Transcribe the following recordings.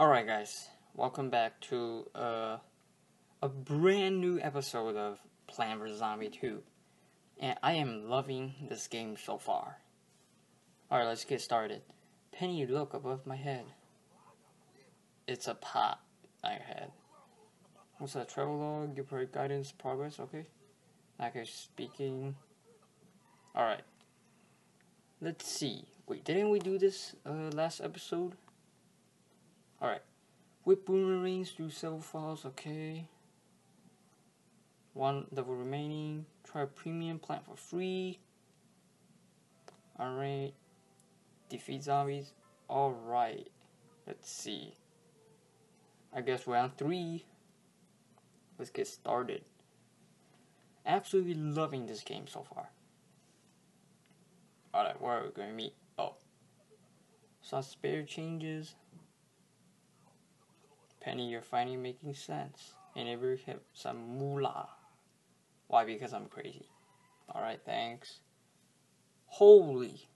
Alright guys, welcome back to a brand new episode of Plants vs Zombies 2. And I am loving this game so far. Alright, let's get started. Penny, look above my head. It's a pot I had. What's that? Travel log, give her guidance, progress, okay. Like I'm speaking. Alright. Let's see. Wait, didn't we do this last episode? Alright. Whip boomerangs through several falls, okay. One level remaining. Try premium plant for free. Alright. Defeat zombies. Alright. Let's see. I guess round 3. Let's get started. Absolutely loving this game so far. Alright, where are we going to meet? Oh. Saw spare changes. Penny, you're finally making sense. And if you have some moolah. Why? Because I'm crazy. Alright, thanks. Holy.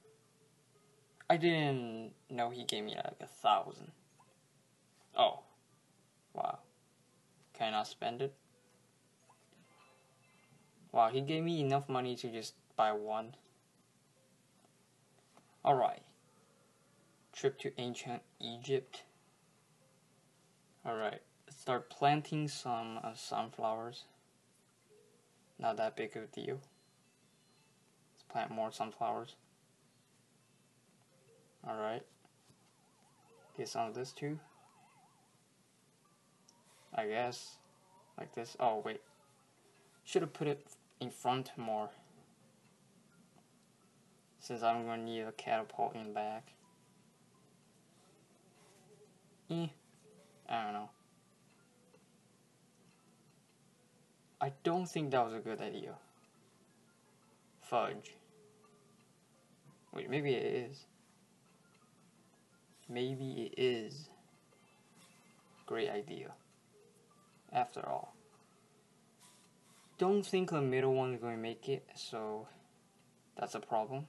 I didn't know he gave me like 1,000. Oh. Wow. Can I not spend it? Wow, he gave me enough money to just buy one. Alright. Trip to Ancient Egypt. Alright, let's start planting some sunflowers. Not that big of a deal. Let's plant more sunflowers. Alright. Get some of this too. I guess. Like this. Oh, wait. Should have put it in front more. Since I'm going to need a catapult in the back. I don't know. I don't think that was a good idea. Fudge. Wait, maybe it is. Maybe it is. Great idea. After all. Don't think the middle one is going to make it, so that's a problem.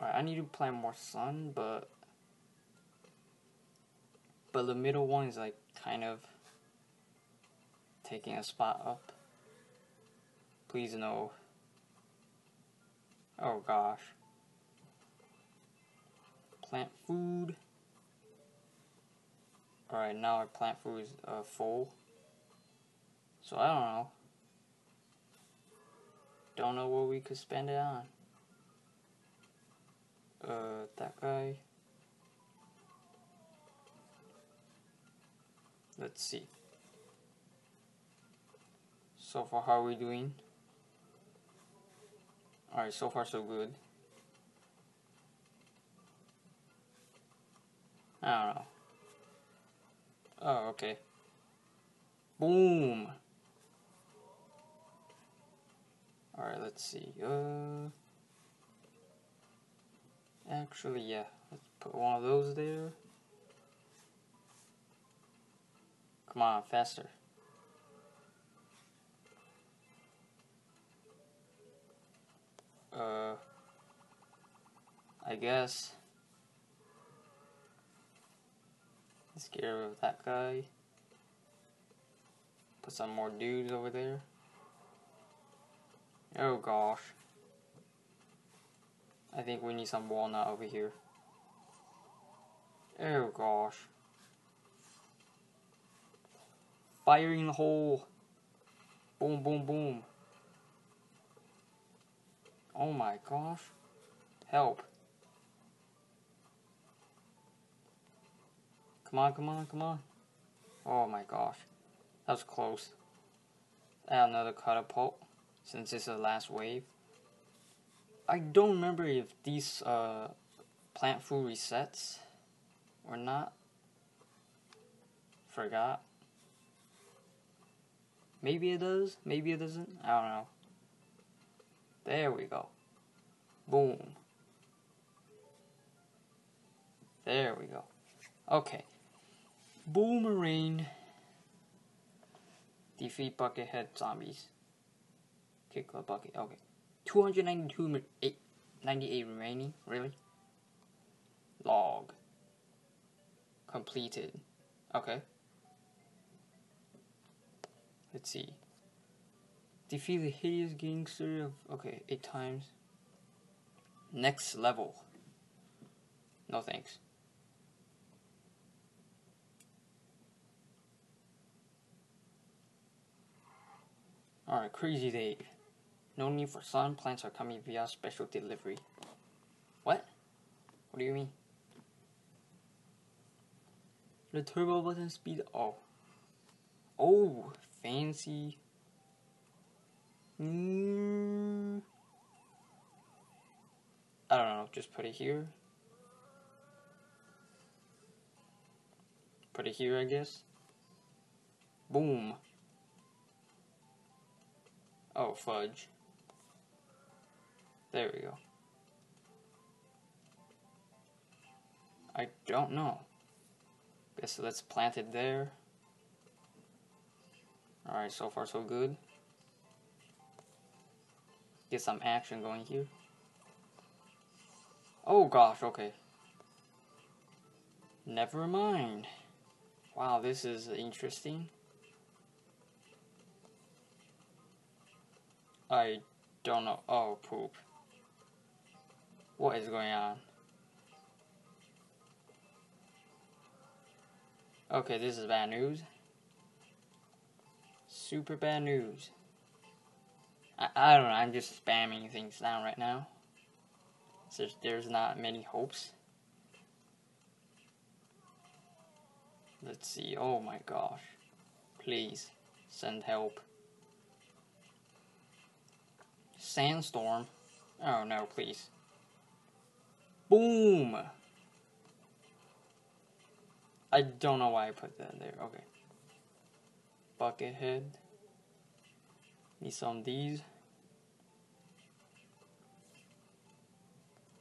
Alright, I need to plant more sun, but the middle one is like kind of taking a spot up. Please no. Oh gosh. Plant food. Alright, now our plant food is full. So I don't know. Don't know what we could spend it on. That guy. Let's see. So far, how are we doing? Alright, so far so good. I don't know. Oh, okay. Boom! Alright, let's see. Actually, yeah. Let's put one of those there. Come on, faster. I guess. Let's get rid of that guy. Put some more dudes over there. Oh gosh. I think we need some walnut over here. Oh gosh. Fire in the hole. Boom, boom, boom. Oh my gosh. Help. Come on, come on, come on. Oh my gosh. That was close. Add another catapult. Since it's the last wave. I don't remember if these plant food resets or not. Forgot. Maybe it does, maybe it doesn't, I don't know. There we go. Boom. There we go. Okay. Boomerang. Defeat buckethead zombies. Kick the bucket, okay. 298 remaining, really? log completed. Okay. Let's see. Defeat the hideous gangster of, okay, 8 times. Next level. No thanks. Alright, crazy day. No need for sun, plants are coming via special delivery. What? What do you mean? The turbo button speed, oh. Oh, fancy. I don't know, just put it here. Put it here, I guess. Boom. Oh, fudge. There we go. I don't know. Guess let's plant it there. Alright, so far so good. Get some action going here. Oh gosh, okay. Never mind. Wow, this is interesting. I don't know. Oh, poop. What is going on? Okay, this is bad news. Super bad news. I don't know, I'm just spamming things down right now. So there's not many hopes. Let's see. Oh my gosh. Please send help. Sandstorm. Oh no, please. Boom. I don't know why I put that there. Okay. Bucket head. Need some of these.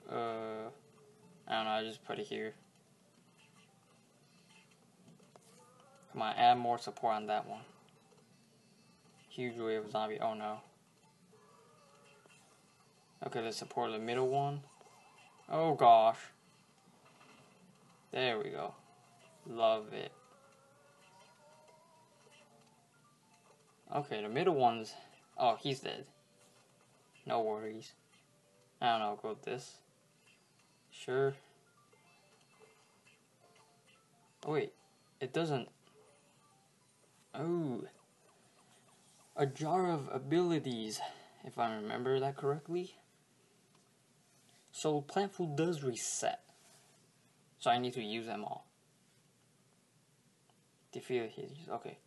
I don't know, I just put it here. Come on, add more support on that one. Huge wave of zombie, oh no. Okay, let's support the middle one. Oh gosh. There we go. Love it. Okay, the middle one's, oh, he's dead. No worries. I don't know, go with this. Sure. Oh wait, it doesn't. Oh. A jar of abilities, if I remember that correctly. So plant food does reset. So I need to use them all. Defeat his, okay.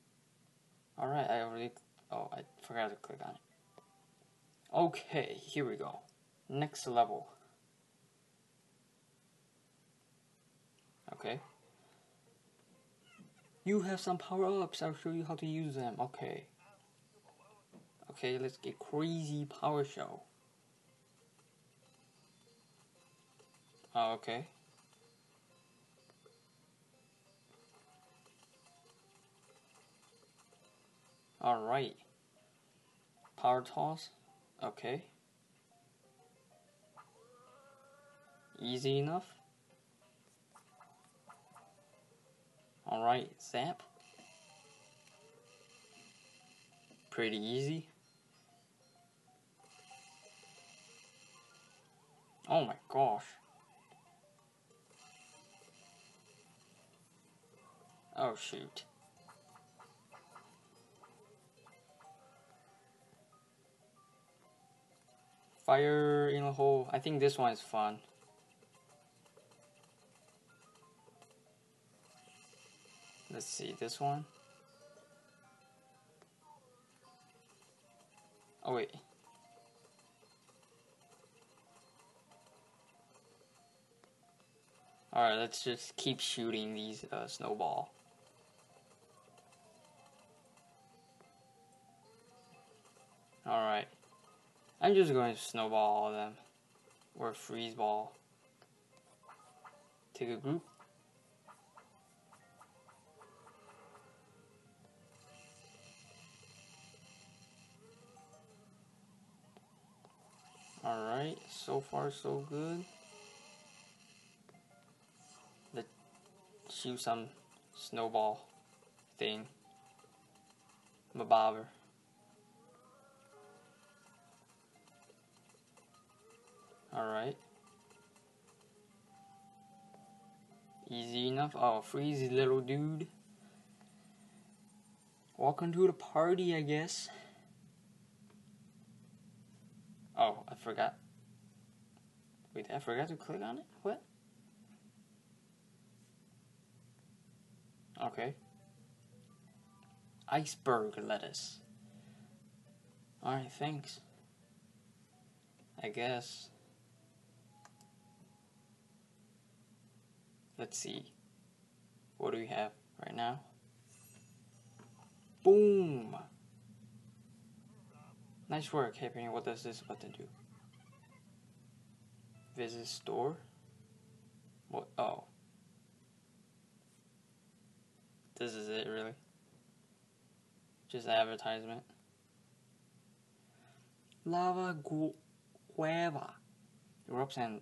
Alright, I already, oh, I forgot to click on it. Okay, here we go. Next level. Okay. You have some power-ups. I'll show you how to use them. Okay. Okay, let's get crazy power show. Oh, okay. Alright. Power toss. Okay. Easy enough. Alright, zap. Pretty easy. Oh my gosh. Oh shoot. Fire in a hole. I think this one is fun. Let's see, this one. Oh wait. Alright, let's just keep shooting these snowball. Alright. I'm just going to snowball all of them. Or freeze ball. Take a group. Alright, so far so good. shoot some snowball thing. My bobber. Alright. Easy enough. Oh, freezy little dude. Welcome to the party, I guess. Oh, I forgot. Wait, I forgot to click on it? What? Okay. Iceberg lettuce. Alright, thanks. I guess. Let's see. What do we have right now? Boom! Nice work, Happy. What does this button do? Visit store? What? Oh. This is it, really? Just advertisement. Lava guava erupts and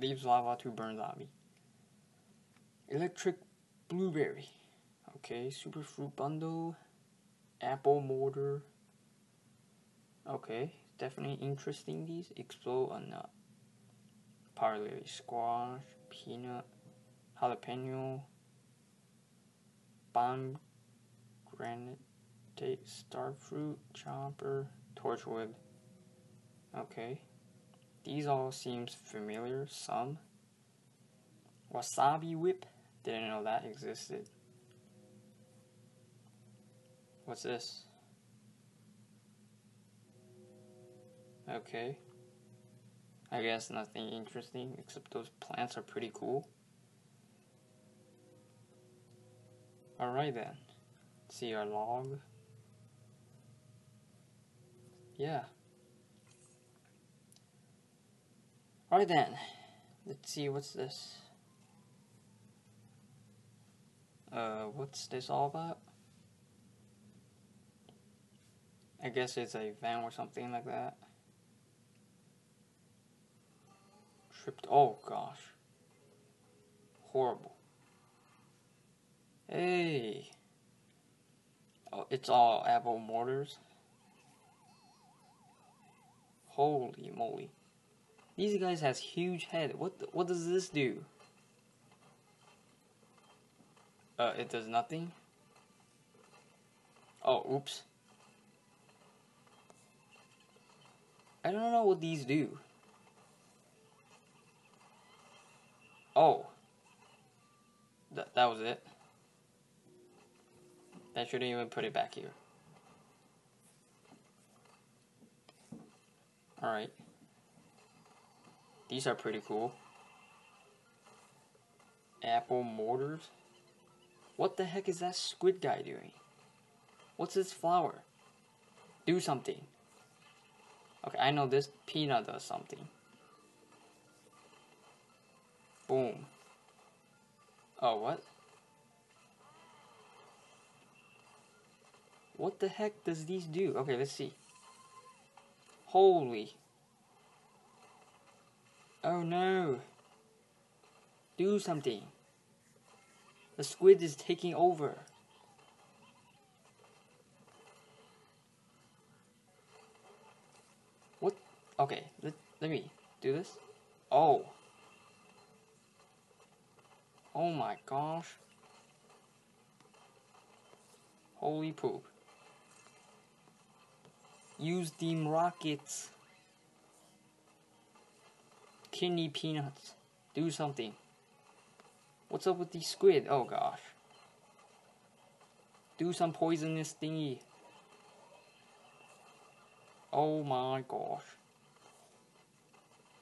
leaves lava to burn zombie. Electric blueberry. Okay, super fruit bundle. Apple mortar. Okay, definitely interesting these. Explode or not. Parley, squash, peanut, jalapeno, bomb, granite, starfruit, chomper, torchwood. Okay, these all seems familiar. Some wasabi whip. Didn't know that existed. What's this? Okay. I guess nothing interesting, except those plants are pretty cool. Alright then. Let's see our log. Yeah. Alright then. Let's see, what's this? What's this all about? I guess it's a van or something like that. Tripped. Oh gosh. Horrible. Hey. Oh, it's all apple mortars. Holy moly. These guys has huge head. What does this do? It does nothing. Oh, oops. I don't know what these do. Oh. That was it. That shouldn't even put it back here. Alright. These are pretty cool. Apple mortars. What the heck is that squid guy doing? What's this flower? Do something. Okay, I know this peanut does something. Boom. Oh, what? What the heck does these do? Okay, let's see. Holy. Oh no. Do something. The squid is taking over. What? Okay, let me do this. Oh. Oh my gosh. Holy poop. Use steam rockets. Kidney peanuts. Do something. What's up with these squid? Oh gosh. Do some poisonous thingy. Oh my gosh.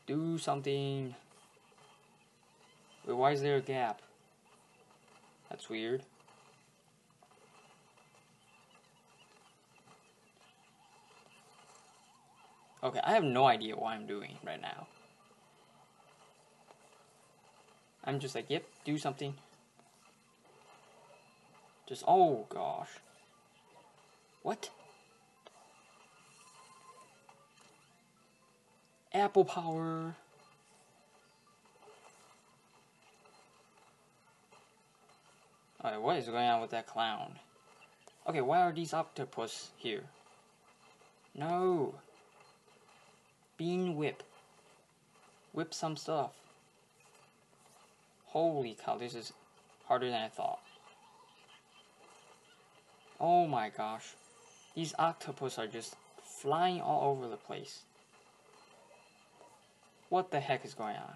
Do something. Wait, why is there a gap? That's weird. Okay, I have no idea what I'm doing right now. I'm just like, yep, do something. Just, oh gosh. What? Apple power. Alright, what is going on with that clown? Okay, why are these octopus here? No! Bean whip. Whip some stuff. Holy cow, this is harder than I thought. Oh my gosh. These octopus are just flying all over the place. What the heck is going on?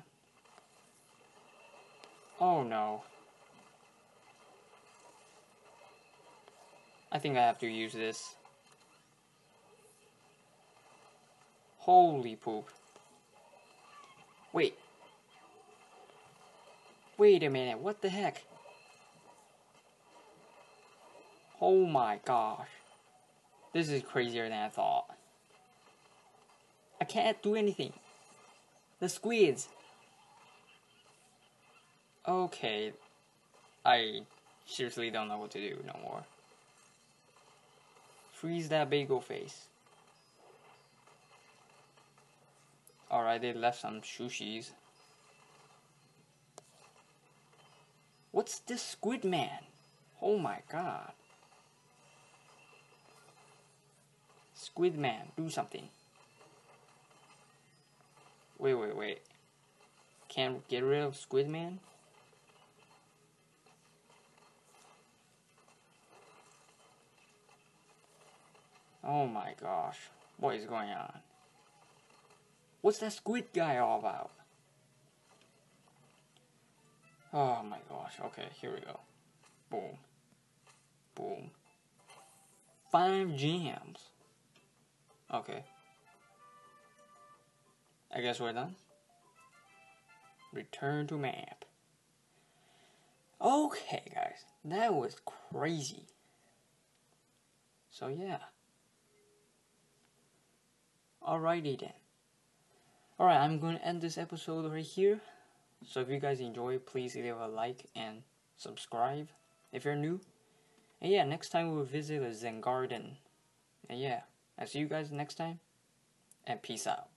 Oh no. I think I have to use this. Holy poop. Wait. Wait a minute, what the heck? Oh my gosh. This is crazier than I thought. I can't do anything. The squids. Okay. I seriously don't know what to do no more. Freeze that bagel face. Alright, they left some sushis. What's this squid man? Oh my god. Squid man, do something. Wait. Can't get rid of squid man? Oh my gosh. What is going on? What's that squid guy all about? Oh my gosh. Okay, here we go. Boom. Boom. 5 gems. Okay. I guess we're done. Return to map. Okay, guys. That was crazy. So yeah. Alrighty then. Alright, I'm going to end this episode right here. So if you guys enjoy, please leave a like and subscribe if you're new. And yeah, next time we'll visit the Zen Garden. And yeah, I'll see you guys next time. And peace out.